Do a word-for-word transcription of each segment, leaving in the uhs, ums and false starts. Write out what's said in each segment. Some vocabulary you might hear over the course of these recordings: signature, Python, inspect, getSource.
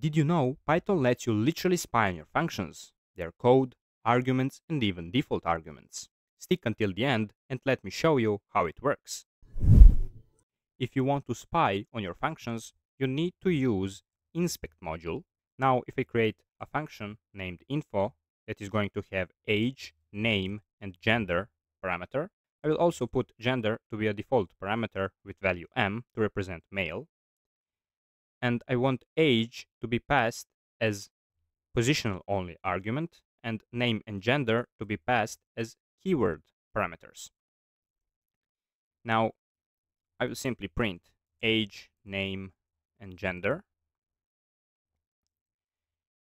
Did you know Python lets you literally spy on your functions, their code, arguments, and even default arguments? Stick until the end and let me show you how it works. If you want to spy on your functions, you need to use inspect module. Now, if I create a function named info that is going to have age, name, and gender parameter, I will also put gender to be a default parameter with value m to represent male. And I want age to be passed as positional only argument and name and gender to be passed as keyword parameters. Now, I will simply print age, name, and gender.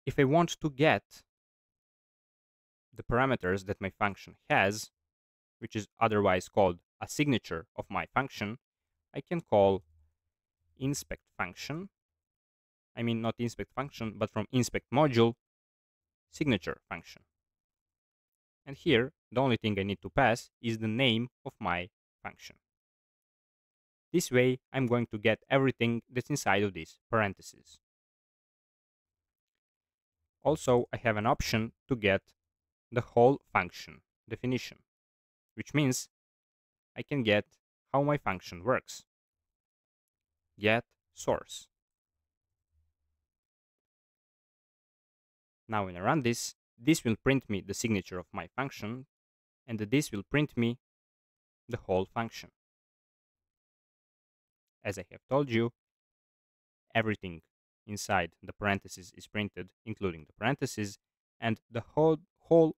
If I want to get the parameters that my function has, which is otherwise called a signature of my function, I can call inspect function. I mean, not inspect function, but from inspect module, signature function. And here, the only thing I need to pass is the name of my function. This way, I'm going to get everything that's inside of these parentheses. Also, I have an option to get the whole function definition, which means I can get how my function works. Get source. Now when I run this, this will print me the signature of my function, and this will print me the whole function. As I have told you, everything inside the parentheses is printed, including the parentheses, and the whole, whole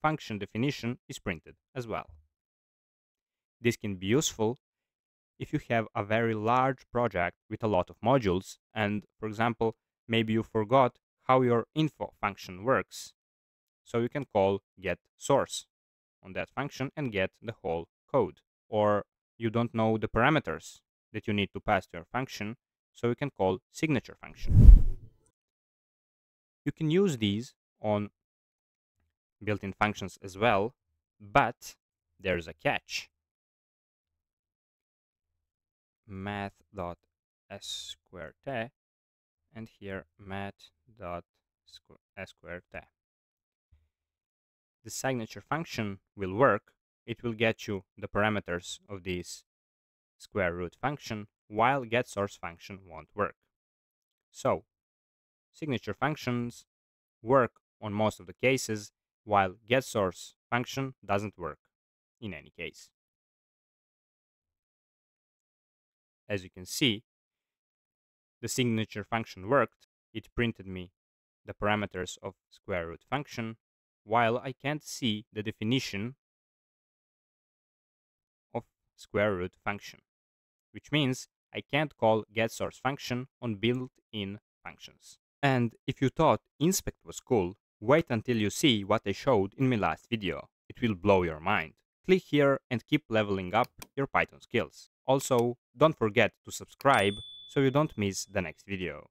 function definition is printed as well. This can be useful if you have a very large project with a lot of modules, and for example, maybe you forgot how your info function works. So you can call getSource on that function and get the whole code. Or you don't know the parameters that you need to pass to your function, so you can call signature function. You can use these on built-in functions as well, but there's a catch. math dot S Q R T and here math dot S Q R T. The signature function will work. It will get you the parameters of this square root function, while getSource function won't work. So signature functions work on most of the cases, while getSource function doesn't work in any case. As you can see, the signature function worked. It printed me the parameters of square root function, while I can't see the definition of square root function, which means I can't call getSource function on built-in functions. And if you thought inspect was cool, wait until you see what I showed in my last video. It will blow your mind. Click here and keep leveling up your Python skills. Also, don't forget to subscribe so you don't miss the next video.